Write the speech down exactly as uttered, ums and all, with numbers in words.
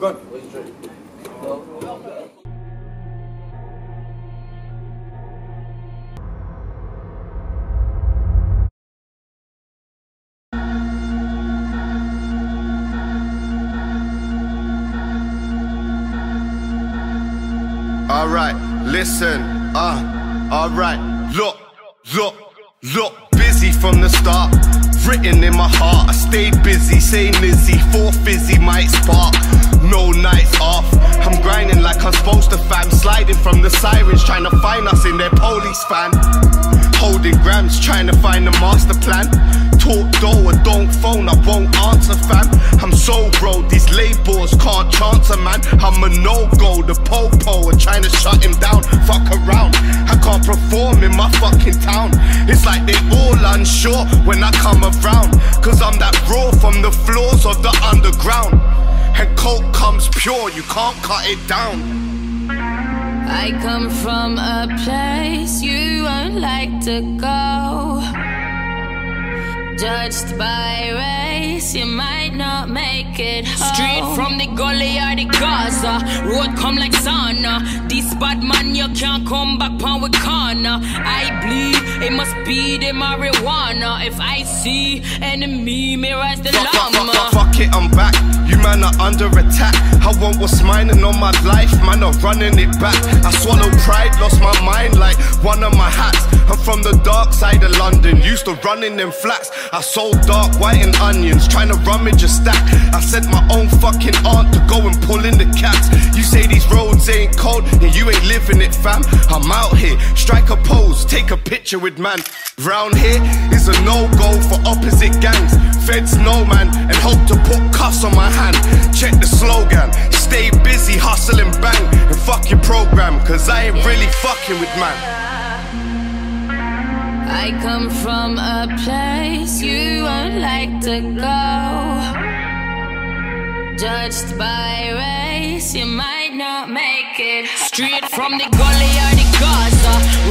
good. All right, listen, uh, all right, look, look, look. Busy from the start, written in my heart. I stayed busy, say Lizzie, for fizzy might spark. No nights off, I'm grinding like I'm supposed to, fam. Sliding from the sirens, trying to find us in their police fan. Holding grams, trying to find the master plan. Talk though or don't phone, I won't answer, fam. I'm so bro, these labels can't chance a man. I'm a no-go, the po-po, and trying to shut him down. Fuck around, I can't perform in my fucking town. It's like they all unsure when I come around, cause I'm that raw from the floors of the underground. And coke comes pure, you can't cut it down. I come from a place you won't like to go. Judged by race, you might not make it home. Straight from the gully or the Gaza, road come like sauna. This bad man, you can't come back pound with corner. I bleed, it must be the marijuana. If I see enemy, me rise the fuck, llama. Fuck, fuck, fuck, fuck it, I'm back. You man are under attack. I want what's mine and all my life, man are running it back. I swallow pride, lost my mind like one of my hats. I'm from the dark side of London, used to running them flats. I sold dark, white and onions, trying to rummage a stack. I sent my own fucking aunt to go and pull in the cats. You say these roads ain't cold, and you ain't living it, fam. I'm out here, strike a pose, take a picture with man. Round here is a no-go for opposite gangs. Feds know, man, and hope to put cuffs on my hand. Check the slogan, stay busy, hustle and bang. And fuck your program, cause I ain't really fucking with man. I come from a place you won't like to go. Judged by race, you might not make it. Straight from the gully or the Gaza.